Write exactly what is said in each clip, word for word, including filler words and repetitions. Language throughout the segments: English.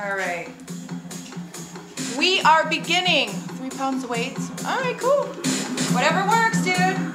All right. We are beginning. Three pounds of weights. All right, cool. Whatever works, dude.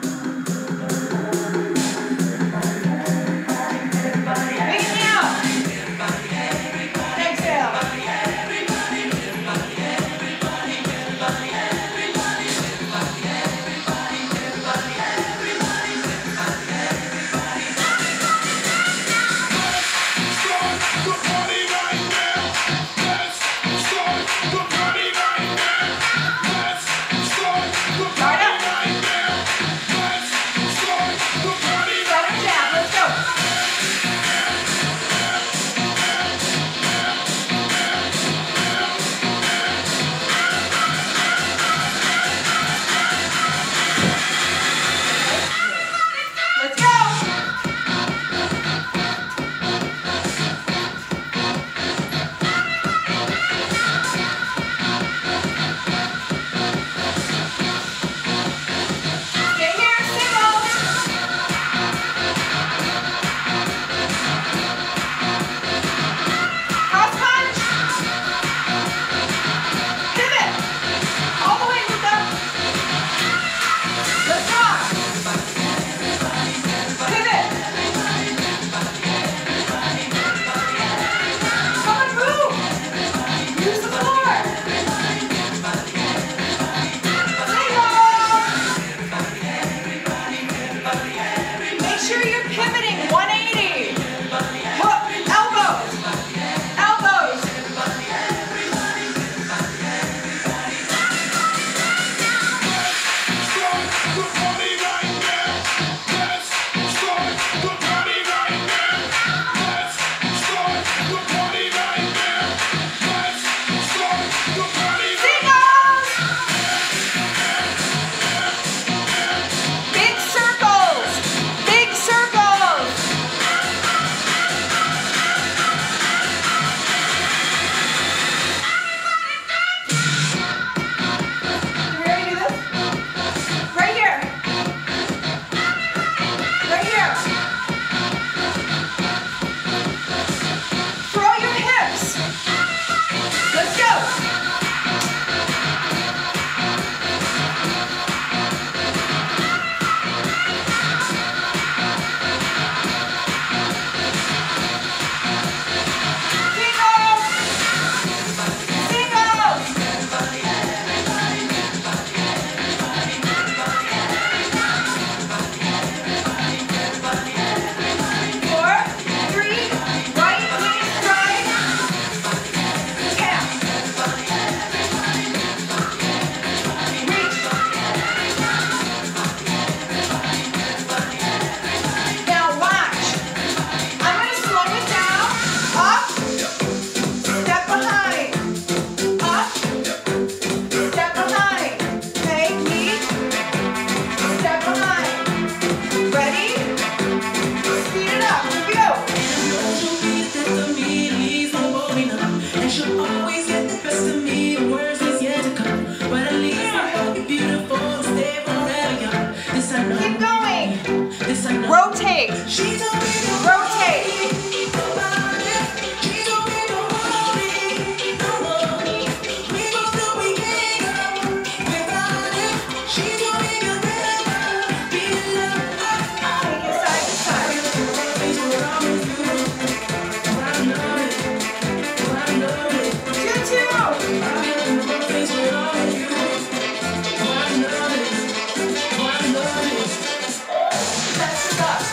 That's the stuff.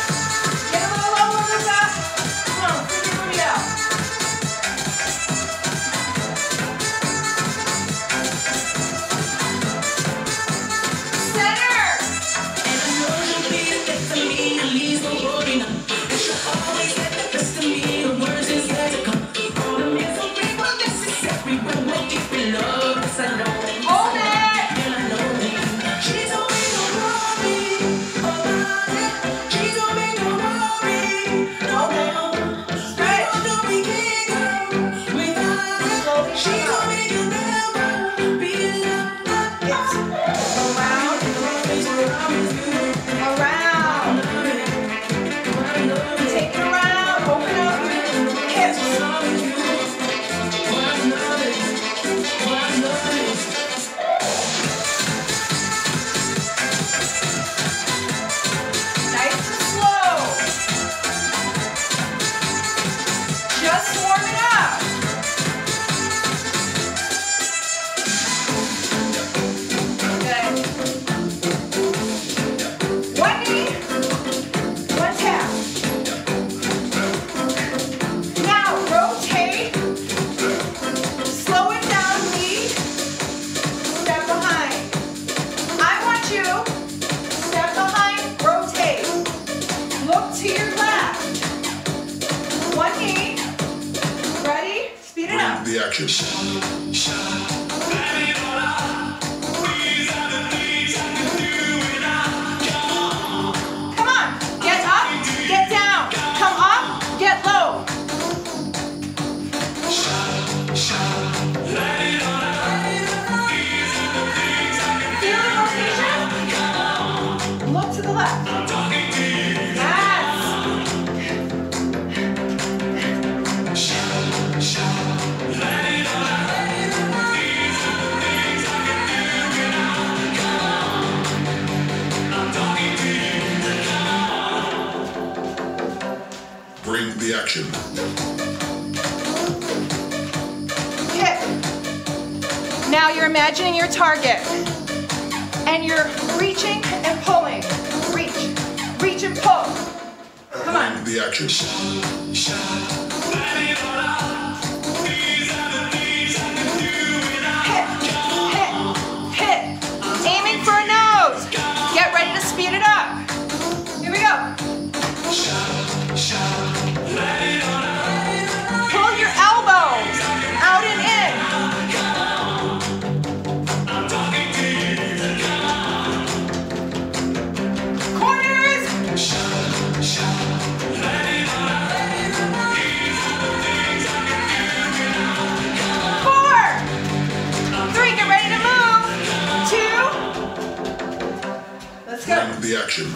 the action. Bring the action. Hit. Now you're imagining your target and you're reaching and pulling. Reach, reach and pull. Come uh, on. The action. Hit, hit, hit. Aiming for a nose. Get ready to speed it up. Here we go. Pull your elbows out and in. Corners. Four. Three, get ready to move. Two. Let's go. End the action.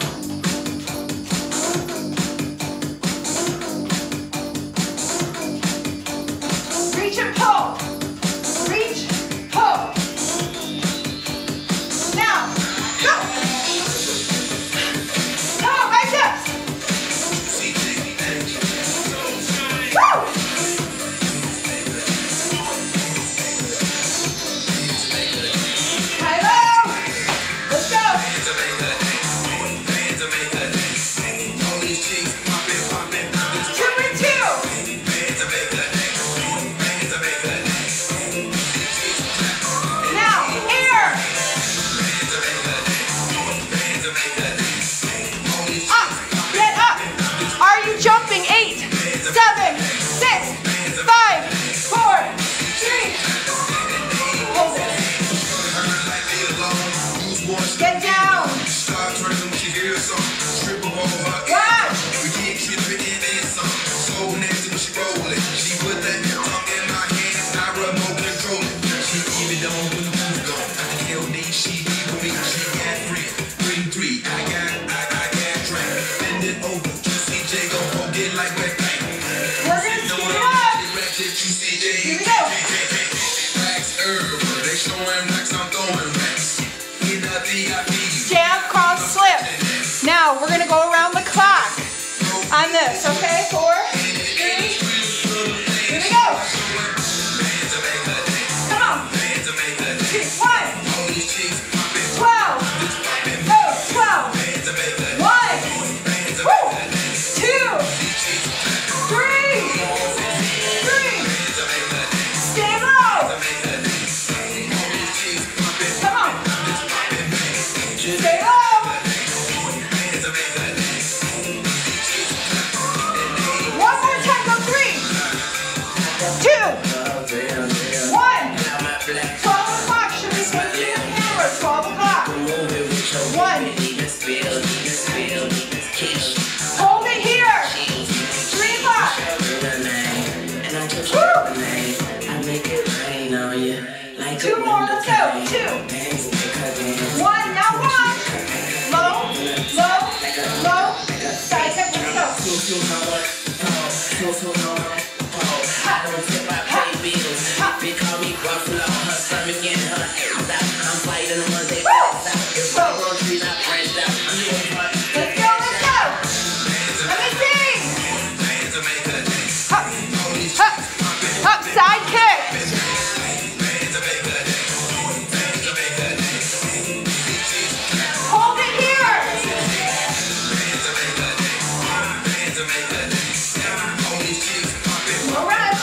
On this, okay? Four, three, here we go. Come on. One, twelve, go, twelve. One, woo, two, three, three. Stay low. Come on. Stay low. Two more, let's go. Two. One, now come on. Low, low, low. Side step, let's go. Let's go, let's go. Let me see. Hop, hop, hop, side kick. All right.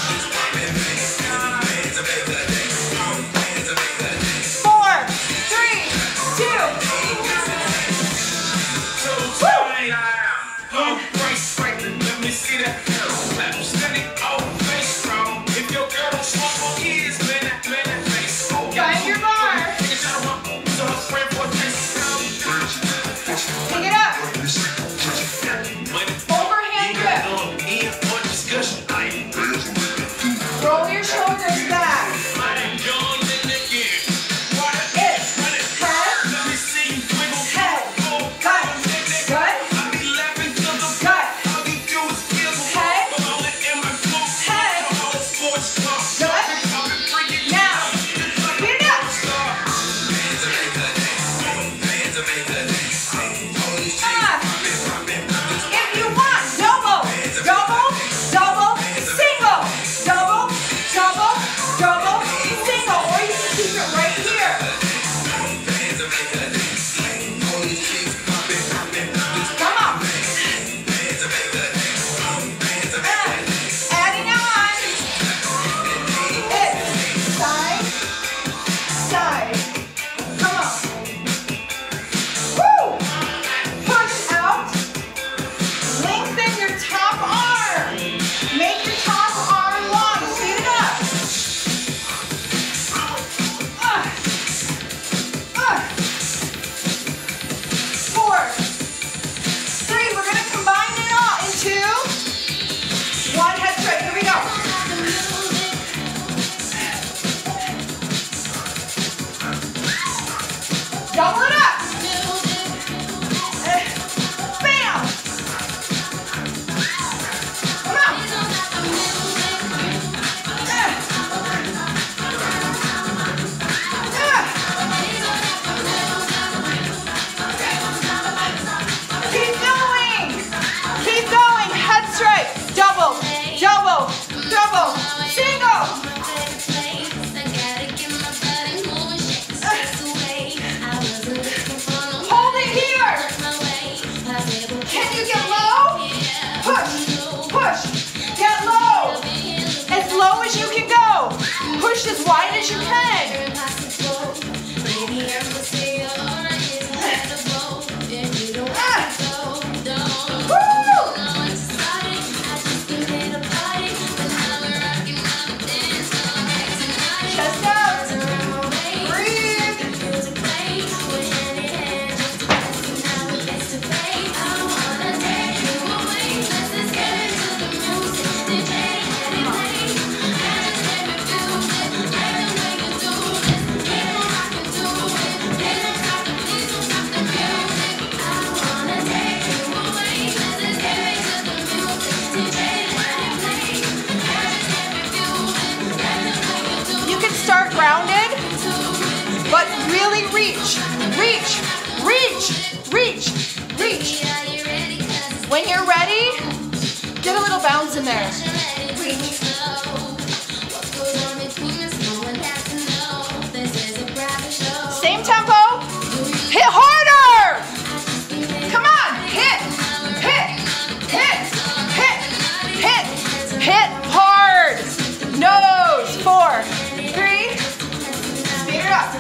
in there. Same tempo. Hit harder. Come on. Hit, hit, hit, hit, hit, hit hard. Nose. Four, three. Speed it up.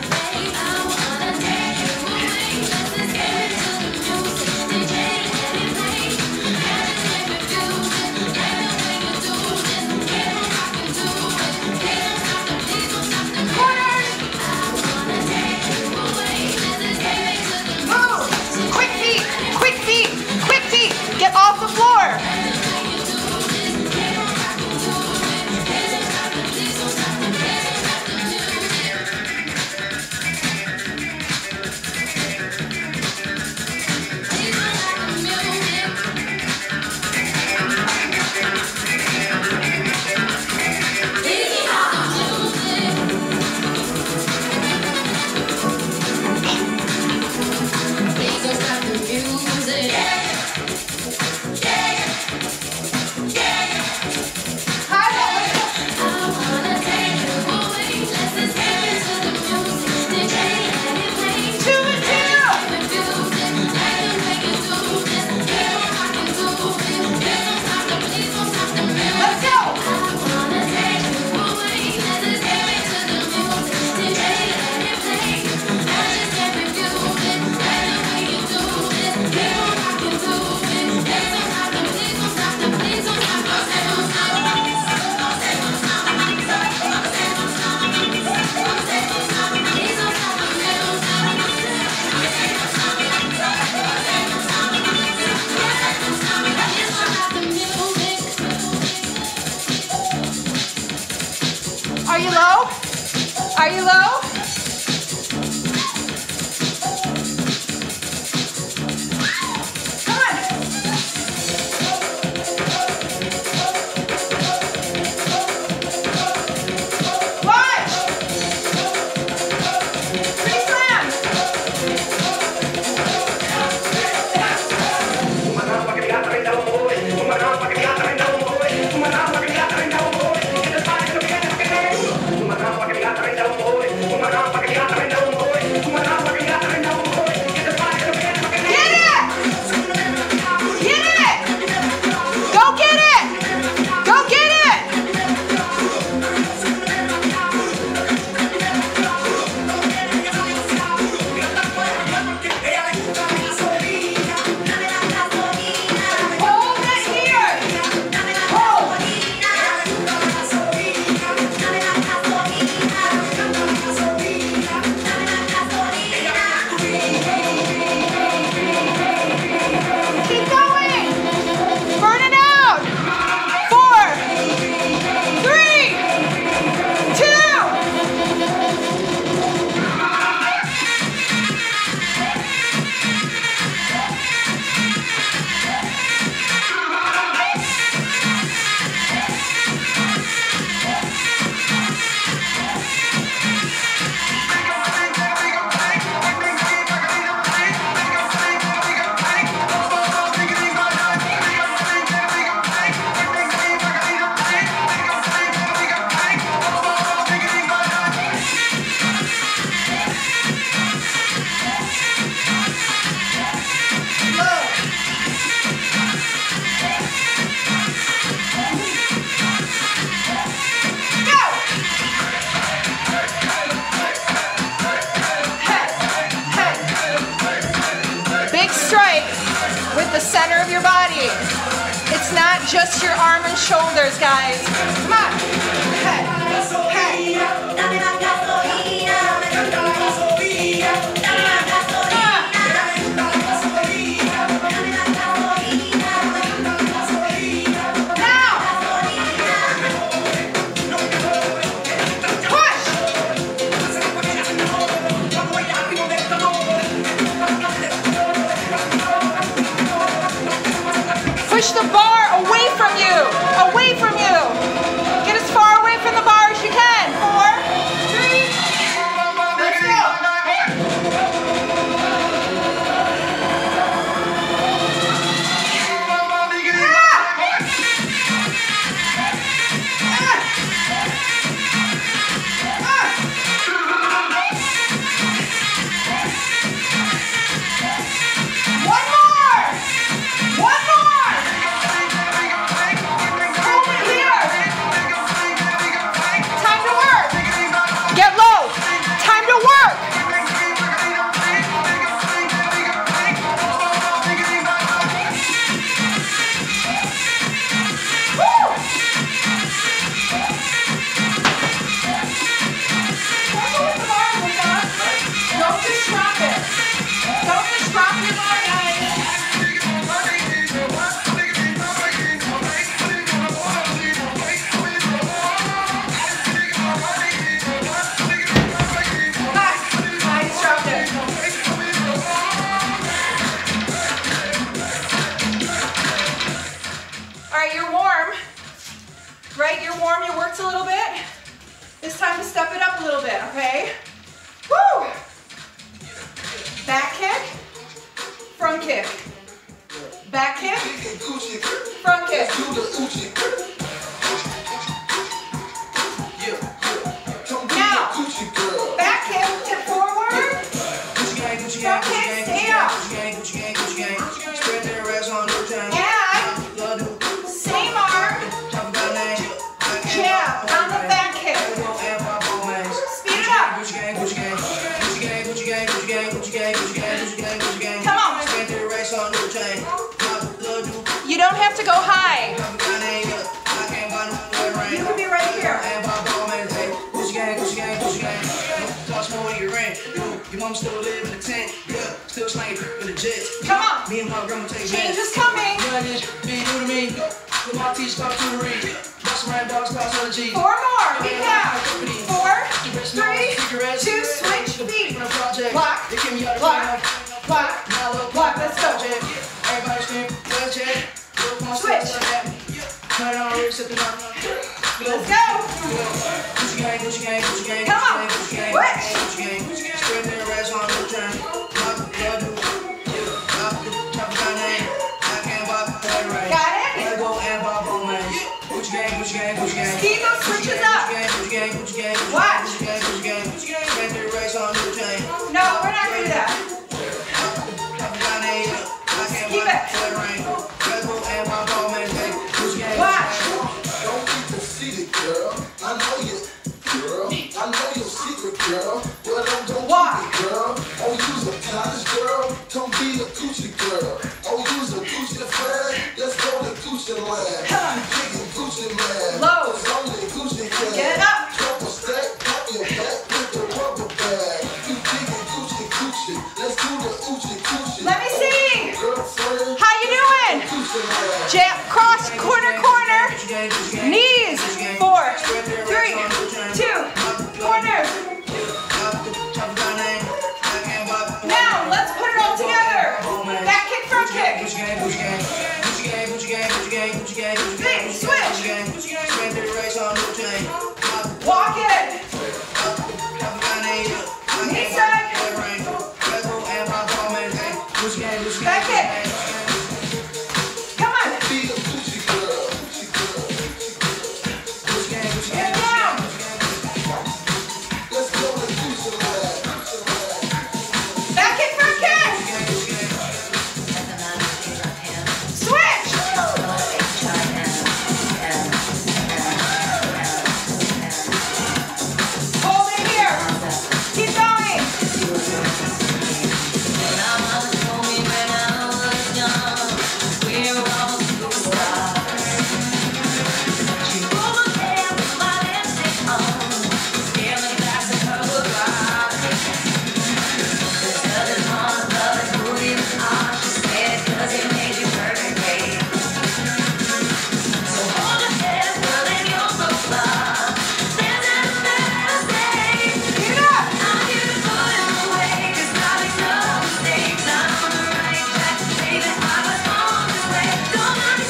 Are you low? Are you low? The center of your body. It's not just your arm and shoulders, guys. Come on. Hey, hey. Push the bar away from you, away from you. Get as far away from the bar. starts a little bit. It's time to step it up a little bit, okay? Woo! Back kick, front kick. Back kick, front kick. Now, back kick to forward, front kick, stay up. And go high. You can be right here. Come on. Change is coming. Four more. Be down. Four, three, two, switch feet. Block, block, block, block. Let's go. Switch. Let's go. Come on. Switch. Got it? Keep those switches up. Watch. No, we're not going to do that. Keep it. Girl, well, don't, don't be a girl. Oh, you's a college girl. Don't be a coochie girl. Oh, you's a coochie friend. Let's go to coochie land. Huh. Big and coochie land. Low. It's only coochie land. Get up. Double stack. Pop your back with the rubber bag. You big and coochie coochie. Let's do the coochie coochie. Let me see. Girlfriend. How you doing? Jab, cross, corner, corner. Knees. Four, three, two, corner.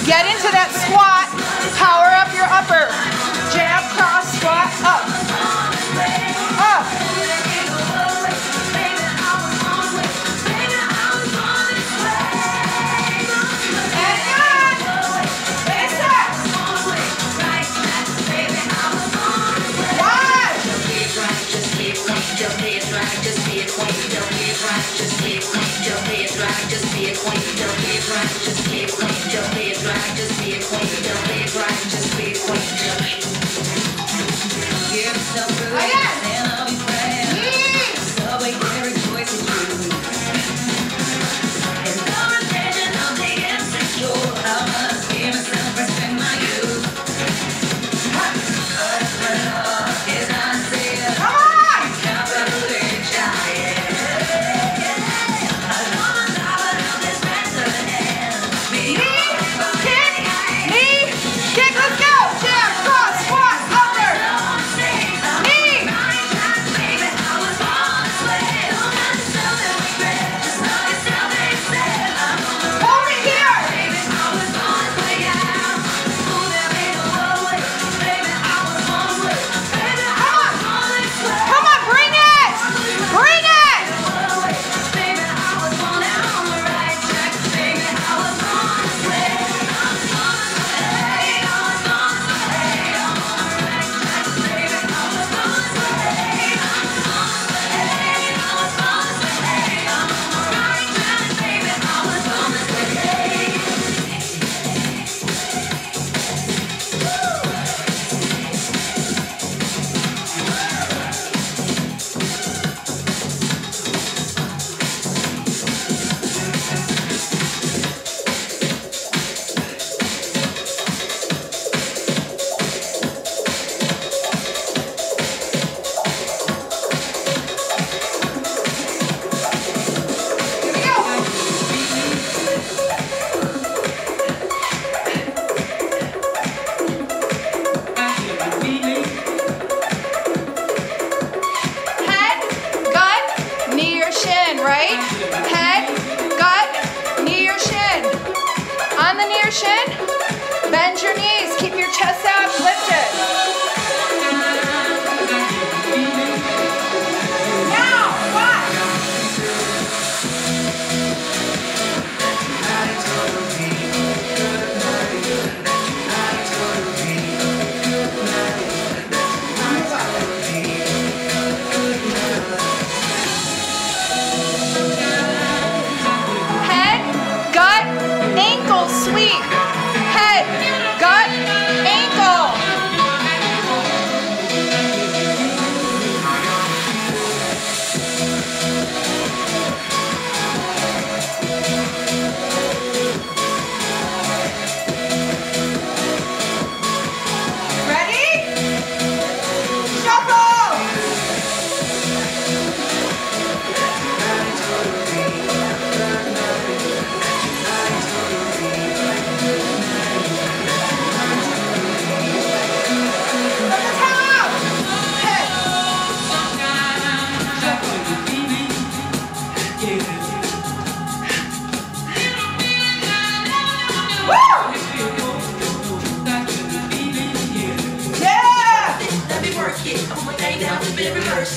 Get into that squat, power up your upper, jab, cross, squat, up, up. And good, finish that. One. Just be it right, just be it clean, just be it right, just be it clean, just be it right, just be it clean, just be it right, just be it clean, just be it right, just be it clean. Don't be a drag, just be a queen. Don't be a drag, just be a queen. Give some relief, and I'll be praying. So we can rejoice in you. In the religion of the insecure, I must give myself respect, my youth. What? But for love is unfair. Come on! It's not a religion, yeah. I know the power of this mental end. Me. Yeah.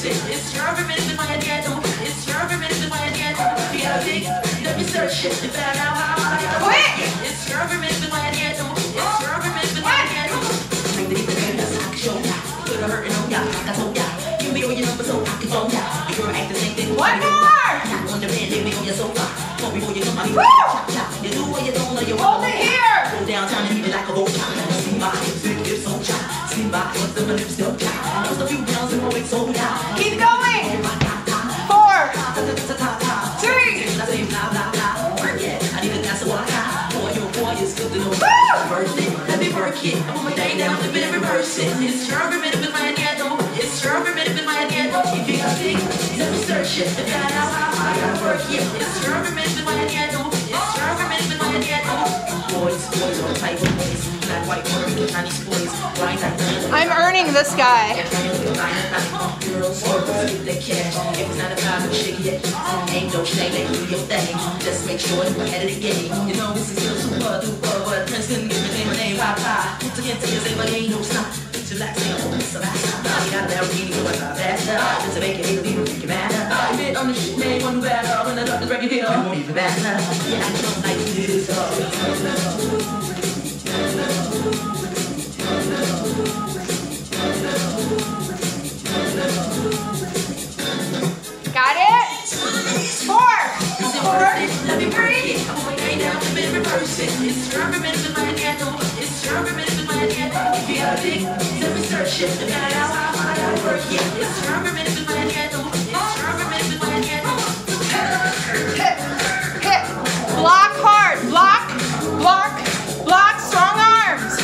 It's your revenge in my head, it's your revenge in my head, the other thing, let me search it to find out how I like it. It's your revenge in my head, it's your revenge in my head. Bring the heat that's I can show ya. Put a hurtin' on ya, I told ya. Give me all your numbers so I can phone ya. If you're acting same thing, what more? Not on the bed, leave me on your sofa. Come before you come, I mean, you do what you don't know, you hold it here. Go downtown and leave it like a whole time. See my hips and lips on ya. See my hips and my lips don't ya. Just a few pounds and always sold ya. Keep going! Four! Three! I need a glass of water. Boy, your boy is good to know. Let me work it. I put my thing down to bed and reverse it. It's your rhythm in my head, though. It's your rhythm in my head, though. If you got big, let me search it. If I know how I gotta work it. It's your rhythm in my head, though. It's your rhythm in my head, though. Boys, boys, all type of boys. Black, white, water, blue, Chinese boys. I'm earning this guy. The cash, if it's not a problem, shit yet. Ain't no shame, they do your thing. Just make sure you're ahead of the game. You know this is still super duper, but a prince couldn't give me my name, why pie? Put your hands to your say, but ain't no stop. To lax, ain't no piece of ass. You got a Lamborghini, you want my faster. Just to make it, it'll be freaking matter. I bit on the shit, man, one better. When I drop this record, it won't even matter. Yeah, I don't like this, oh. Got it? Four! Let me breathe. I'm going to down to bed reverse it. It's your revenge in my head, it's your revenge in my head. If you got a big, let me search it. If not, I'll find out where it is. It's your revenge in my head, it's your revenge in my head. Hit, hit, block hard, block, block, block, strong arms. Back,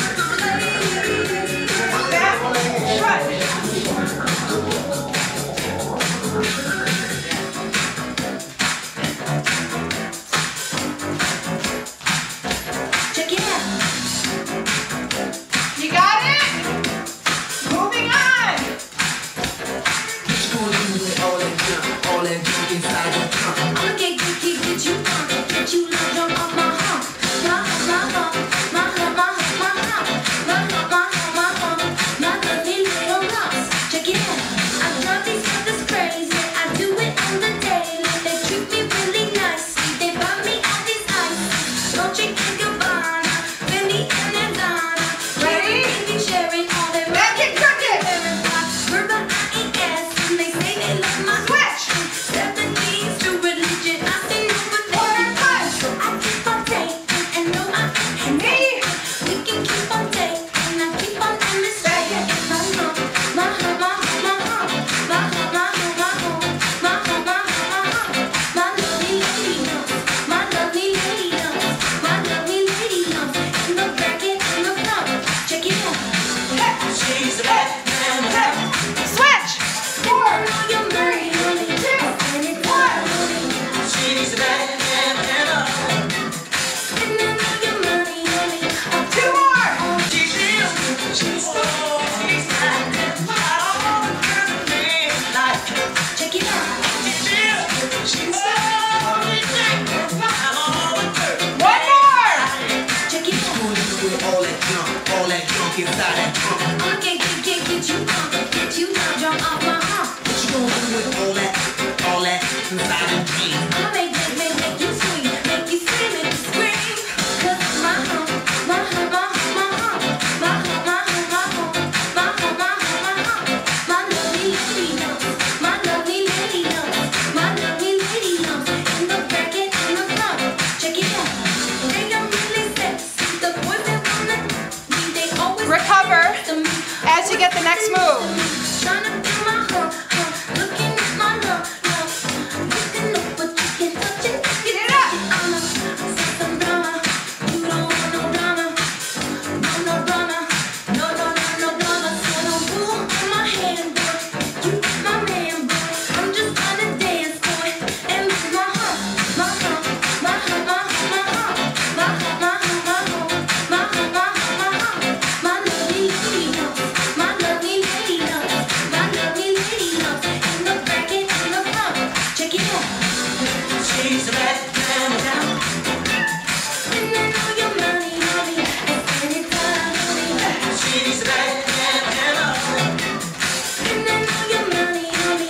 shut. She's a bad man, and I know your money, honey.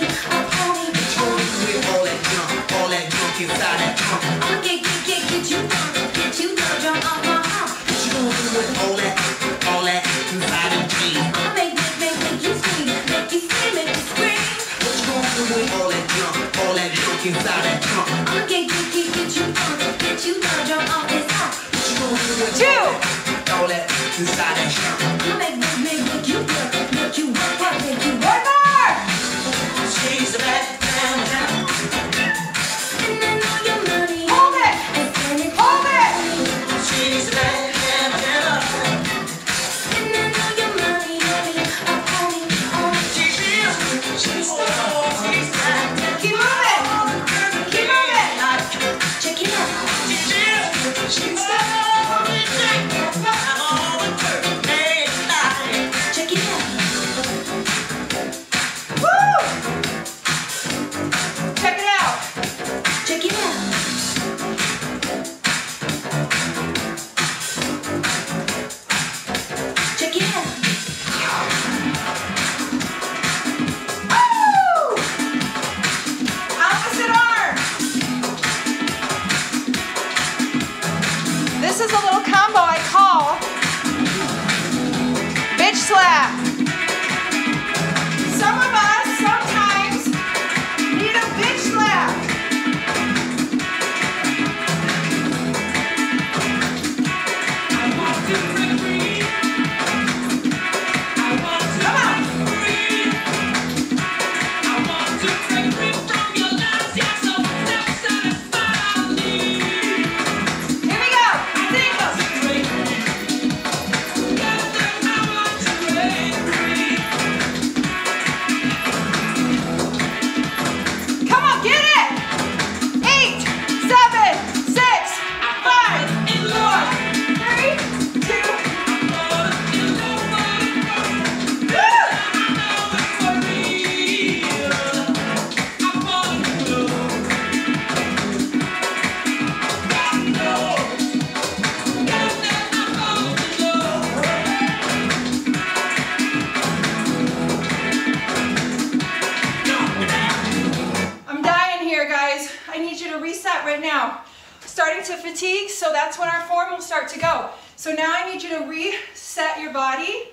starting to fatigue, so that's when our form will start to go. So now I need you to reset your body.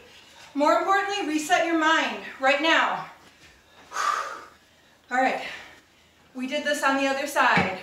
More importantly, reset your mind right now. All right, we did this on the other side.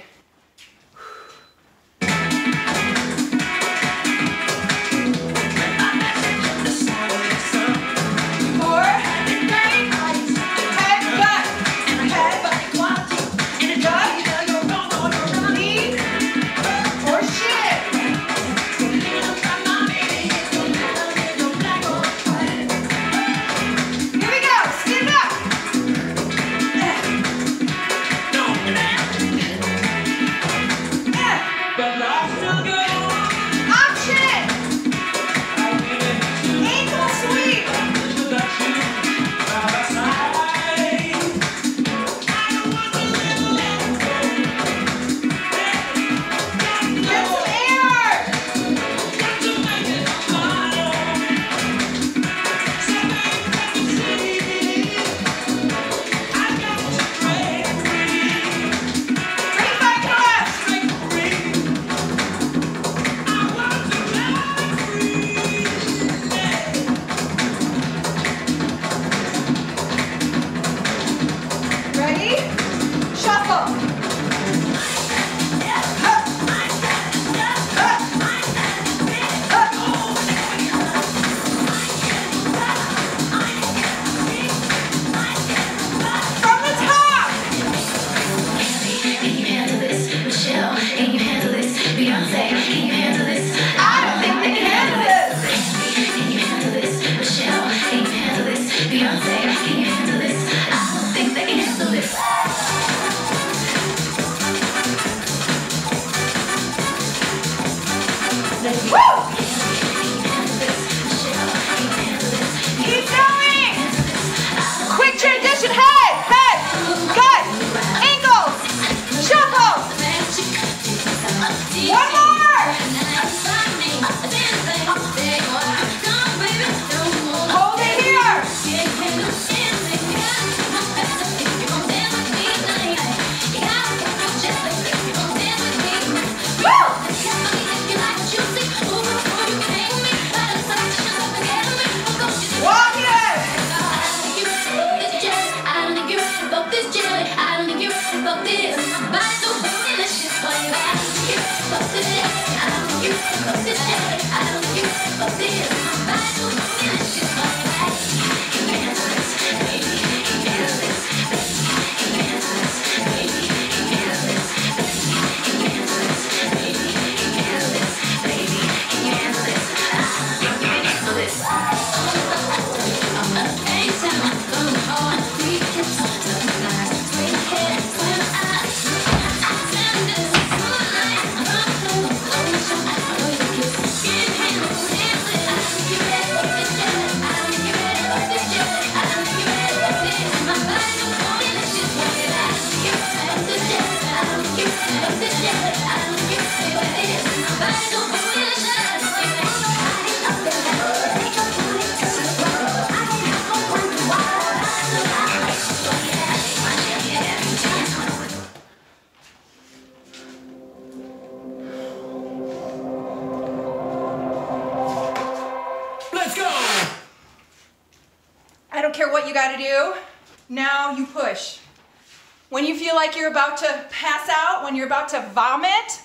When you feel like you're about to pass out, when you're about to vomit,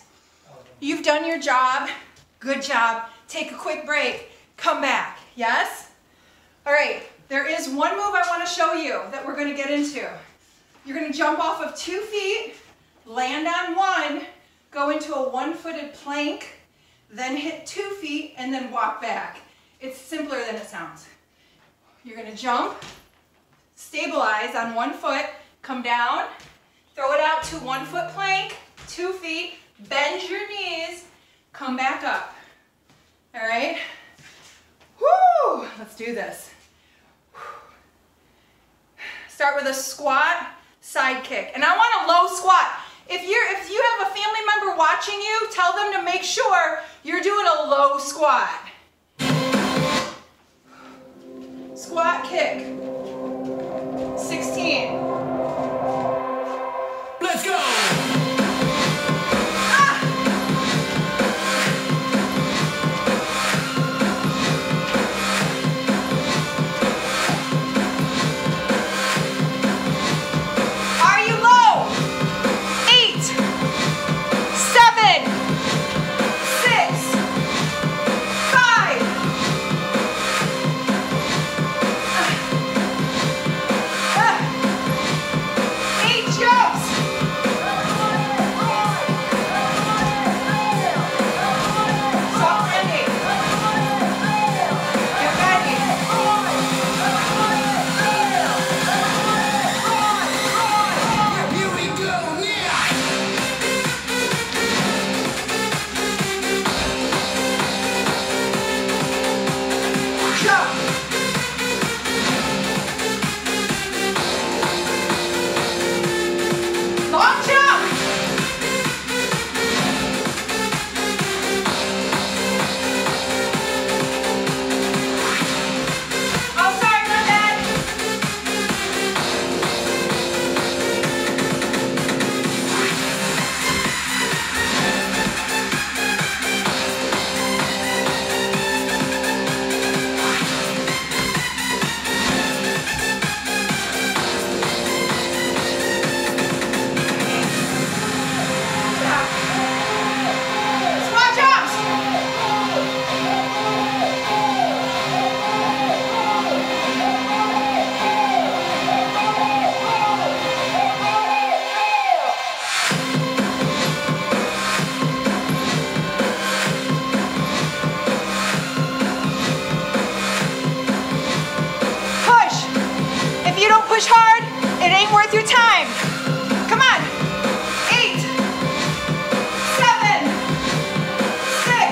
you've done your job. Good job. Take a quick break. Come back. Yes? All right. There is one move I want to show you that we're going to get into. You're going to jump off of two feet, land on one, go into a one-footed plank, then hit two feet, and then walk back. It's simpler than it sounds. You're going to jump, stabilize on one foot, come down, throw it out to one foot plank, two feet, bend your knees, come back up. All right? Woo! Let's do this. Start with a squat, side kick. And I want a low squat. If you're, if you have a family member watching you, tell them to make sure you're doing a low squat. Squat kick. sixteen. Let's go! Ah! Push hard. It ain't worth your time. Come on. Eight, seven, six.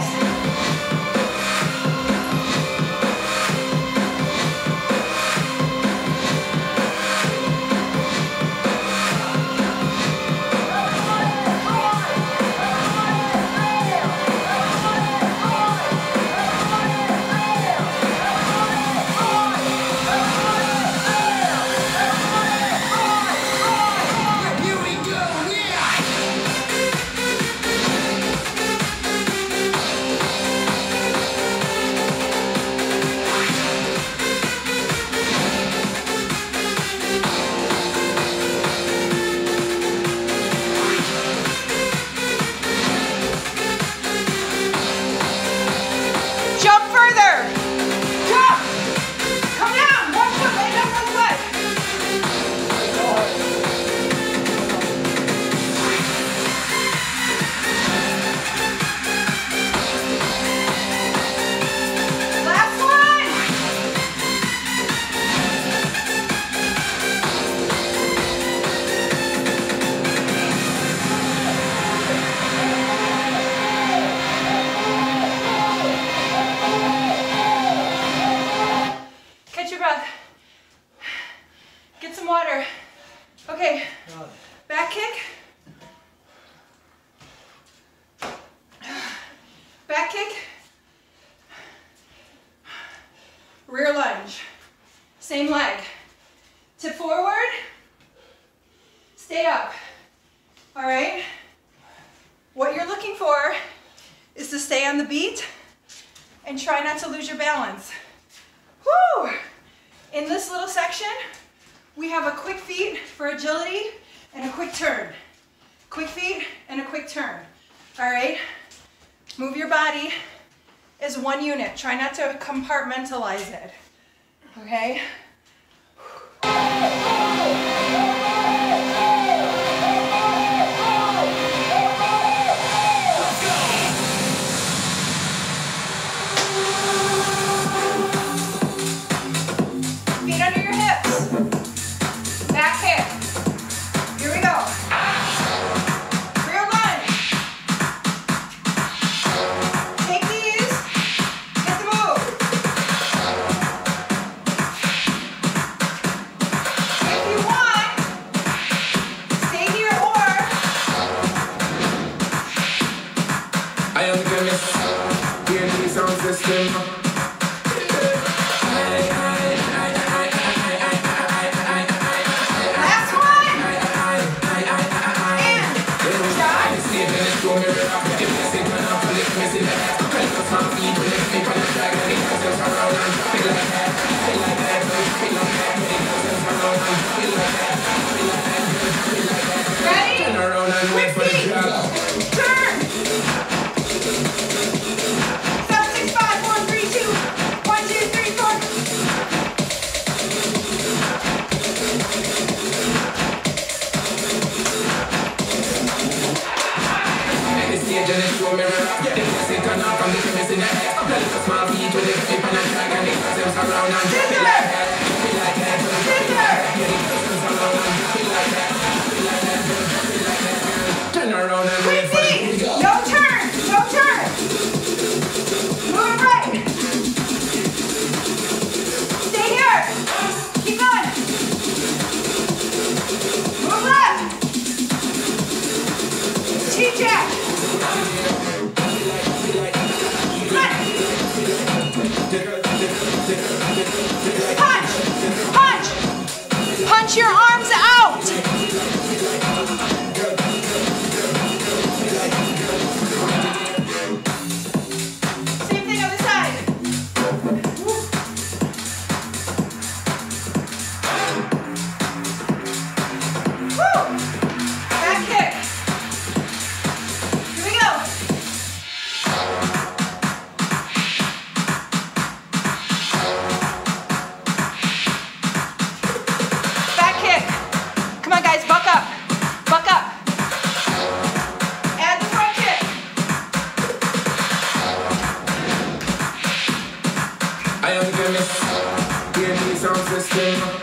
Same leg. Tip forward. Stay up. All right? What you're looking for is to stay on the beat and try not to lose your balance. Woo! In this little section, we have a quick feet for agility and a quick turn. Quick feet and a quick turn. All right? Move your body as one unit. Try not to compartmentalize it. Okay. Feet under your hips. Back kick. Here we go. Rear lunge. Take these. Get the move. System. Your arms out. Same thing on the side. Woo. Woo. Back kick. Here we go. I am the miss, the sound system.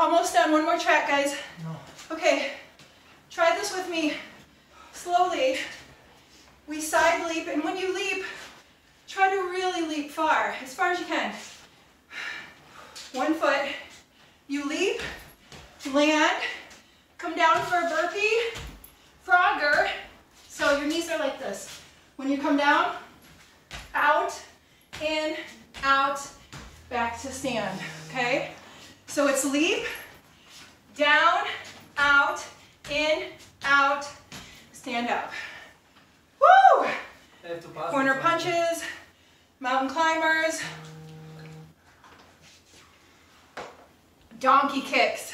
Almost done. One more track, guys. No. Okay, try this with me. Slowly, we side leap, and when you leap, try to really leap far, as far as you can. One foot, you leap, land, come down for a burpee, frogger. So your knees are like this. When you come down, out, in, out, back to stand, okay? So it's leap, down, out, in, out, stand up. Woo! Corner punches, mountain climbers, donkey kicks.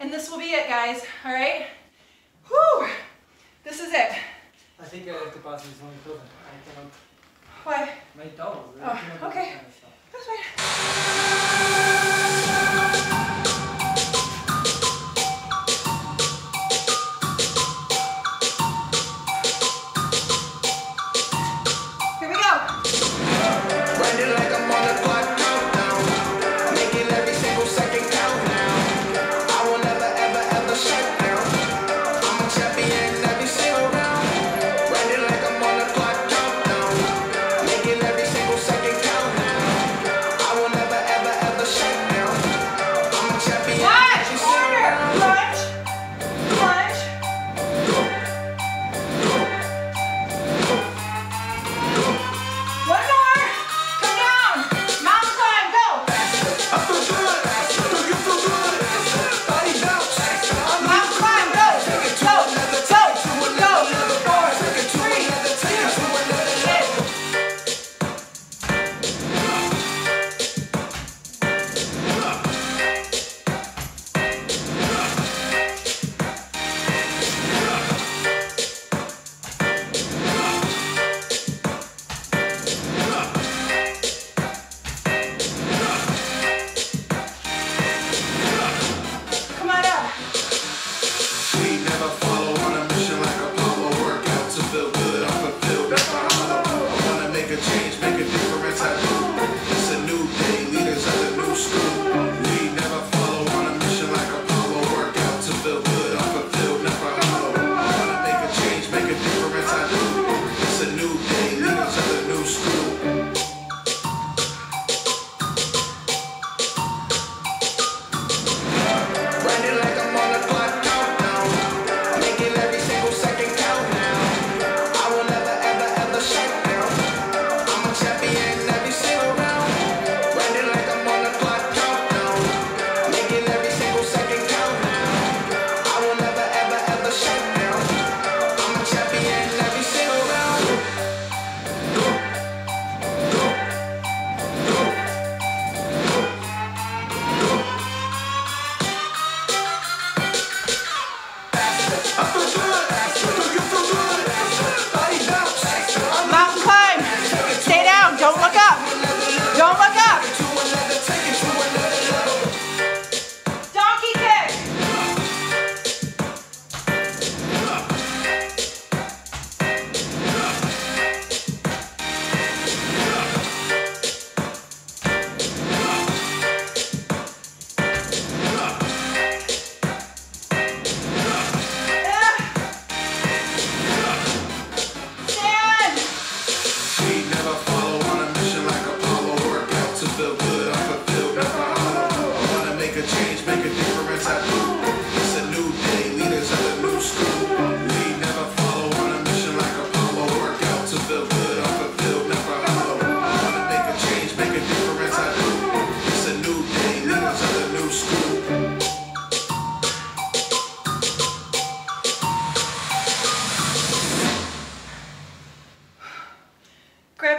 And this will be it, guys, all right? Woo! This is it. I think I have to pass this one too. I cannot. Why? My dog. Oh, okay. That's fine. Ever,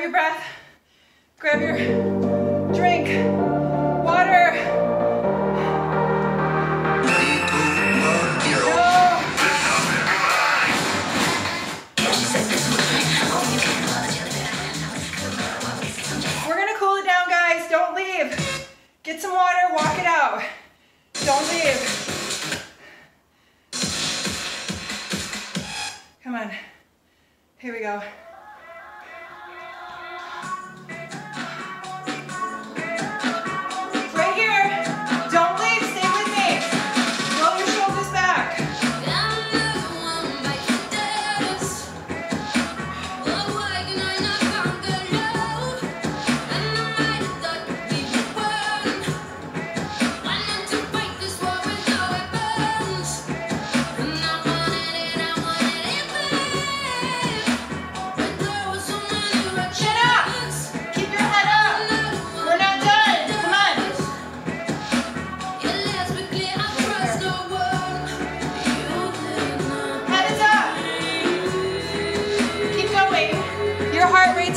grab your breath, grab your drink, water. No. We're gonna cool it down, guys, don't leave. Get some water, walk it out. Don't leave. Come on, here we go.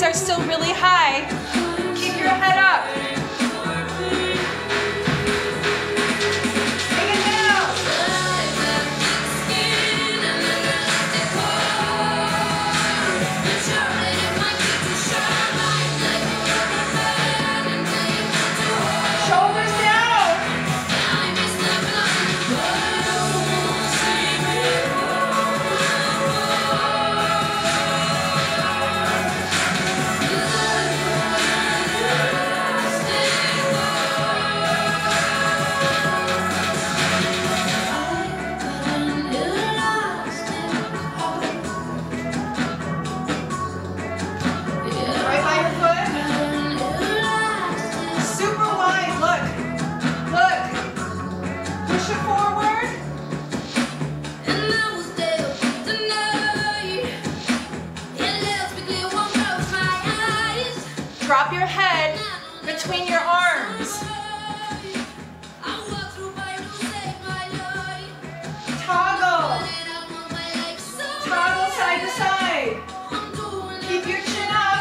Are still really high. Keep your head up. Take it down. Shoulders between your arms. Toggle. Toggle side to side. Keep your chin up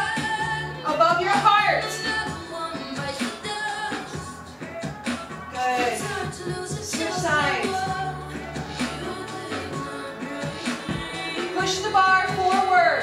above your heart. Good. Switch sides. Push the bar forward.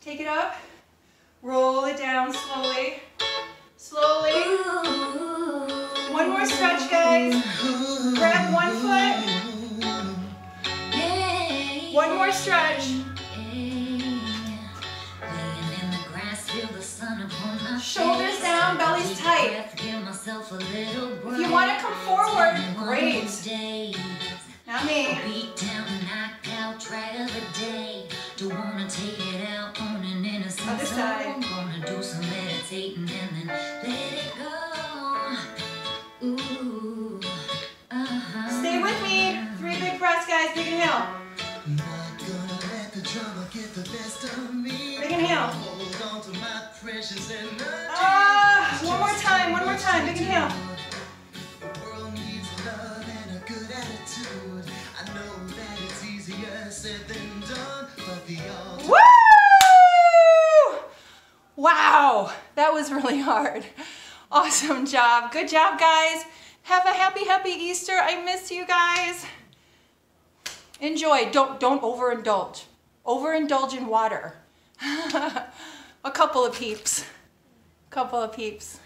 Take it up, roll it down slowly, slowly. One more stretch, guys. Grab one foot. One more stretch. Shoulders down, bellies tight. If you want to come forward, great. Now me. Other side. I'm gonna do some meditating and then let it go. Ooh. Uh-huh. Stay with me. Three big breaths, guys. Big inhale. Not gonna let the drama get the best of me. Big inhale. Hold on to my precious energy. Ah, one more time. One more time. Big inhale. The world needs love and a good attitude. I know that it's easier said than done, but the all. Woo! Wow, that was really hard. Awesome job. Good job, guys. Have a happy, happy Easter. I miss you guys. Enjoy. Don't, don't overindulge. Overindulge in water. A couple of peeps. Couple of peeps.